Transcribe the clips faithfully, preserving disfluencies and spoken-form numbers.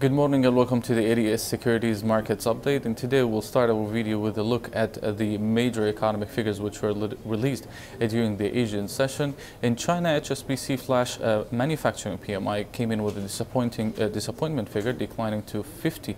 Good morning and welcome to the A D S Securities Markets Update, and today we'll start our video with a look at the major economic figures which were released during the Asian session. In China, H S B C Flash uh, Manufacturing P M I came in with a disappointing uh, disappointment figure, declining to fifty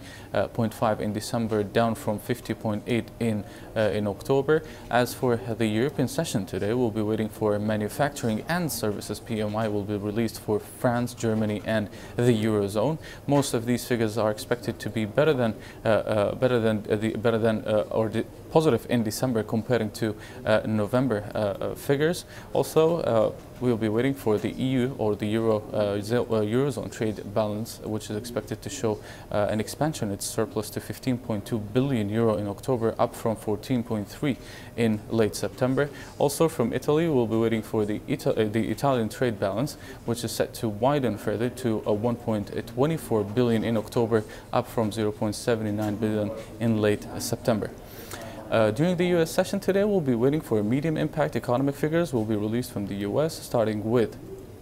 point five in December, down from fifty point eight in, uh, in October. As for the European session today, we'll be waiting for Manufacturing and Services P M I will be released for France, Germany and the Eurozone. Most of the These figures are expected to be better than uh, uh, better than uh, the better than uh, or the positive in December comparing to uh, November uh, uh, figures. Also, uh, we'll be waiting for the E U or the Euro uh, Eurozone trade balance, which is expected to show uh, an expansion, its surplus to fifteen point two billion euro in October, up from fourteen point three in late September. Also, from Italy, we'll be waiting for the, Ita uh, the Italian trade balance, which is set to widen further to a one point two four billion in October, up from zero point seven nine billion in late September. Uh, during the U S session today, we'll be waiting for medium impact economic figures will be released from the U S, starting with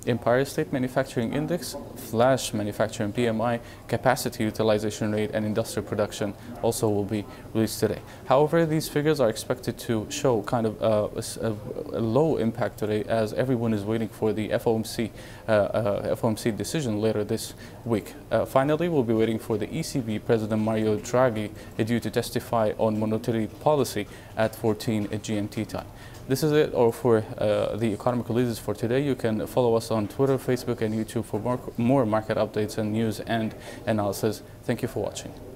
Empire State Manufacturing Index, Flash Manufacturing P M I, Capacity Utilization Rate and Industrial Production also will be released today. However, these figures are expected to show kind of uh, a, a low impact today, as everyone is waiting for the F O M C uh, uh, F O M C decision later this week. Uh, finally, we'll be waiting for the E C B President Mario Draghi due to testify on monetary policy at fourteen G M T time. This is it or for uh, the economic releases for today. You can follow us on Twitter, Facebook and YouTube for more, more market updates and news and analysis. Thank you for watching.